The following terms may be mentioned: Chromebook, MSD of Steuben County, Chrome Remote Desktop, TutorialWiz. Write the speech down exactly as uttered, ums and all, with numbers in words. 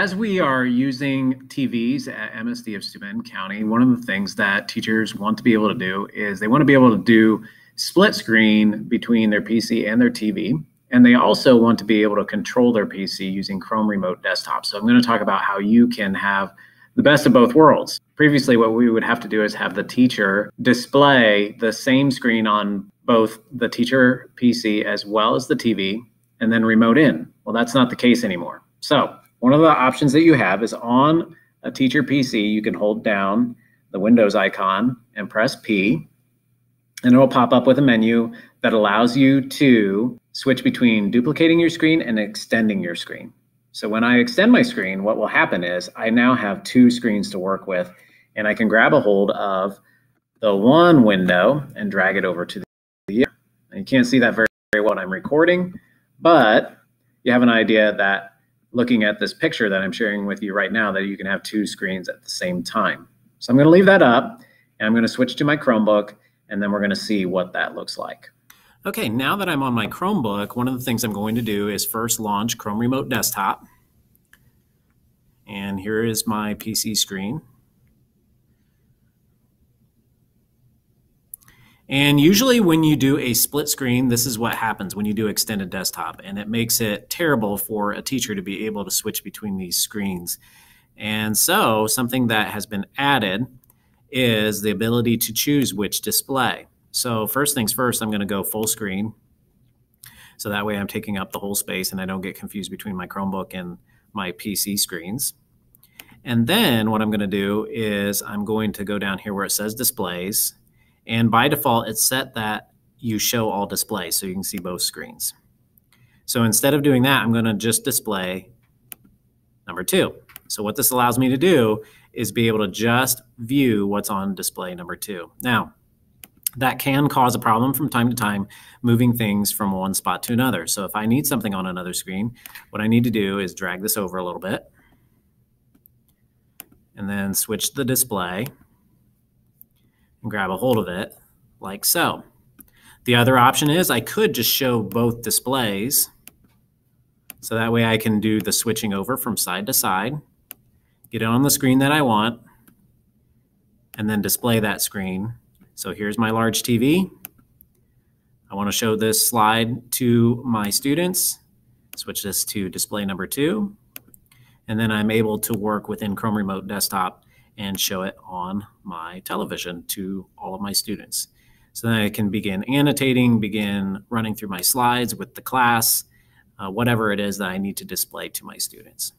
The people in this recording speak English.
as we are using T Vs at M S D of Steuben County, one of the things that teachers want to be able to do is they want to be able to do split screen between their P C and their T V. And they also want to be able to control their P C using Chrome Remote Desktop. So I'm going to talk about how you can have the best of both worlds. Previously, what we would have to do is have the teacher display the same screen on both the teacher P C as well as the T V and then remote in. Well, that's not the case anymore. So one of the options that you have is on a teacher P C, you can hold down the Windows icon and press P, and it will pop up with a menu that allows you to switch between duplicating your screen and extending your screen. So when I extend my screen, what will happen is I now have two screens to work with, and I can grab a hold of the one window and drag it over to the other. And you can't see that very, very well when I'm recording, but you have an idea that looking at this picture that I'm sharing with you right now, that you can have two screens at the same time. So I'm going to leave that up, and I'm going to switch to my Chromebook, and then we're going to see what that looks like. Okay, now that I'm on my Chromebook, one of the things I'm going to do is first launch Chrome Remote Desktop. And here is my P C screen. And usually when you do a split screen, this is what happens when you do extended desktop. And it makes it terrible for a teacher to be able to switch between these screens. And so something that has been added is the ability to choose which display. So first things first, I'm going to go full screen. So that way I'm taking up the whole space and I don't get confused between my Chromebook and my P C screens. And then what I'm going to do is I'm going to go down here where it says displays. And by default, it's set that you show all displays so you can see both screens. So instead of doing that, I'm going to just display number two. So what this allows me to do is be able to just view what's on display number two. Now, that can cause a problem from time to time, moving things from one spot to another. So if I need something on another screen, what I need to do is drag this over a little bit and then switch the display and grab a hold of it like so. The other option is I could just show both displays. So that way I can do the switching over from side to side, get it on the screen that I want, and then display that screen. So here's my large T V. I want to show this slide to my students. Switch this to display number two. And then I'm able to work within Chrome Remote Desktop and show it on my television to all of my students. So then I can begin annotating, begin running through my slides with the class, uh, whatever it is that I need to display to my students.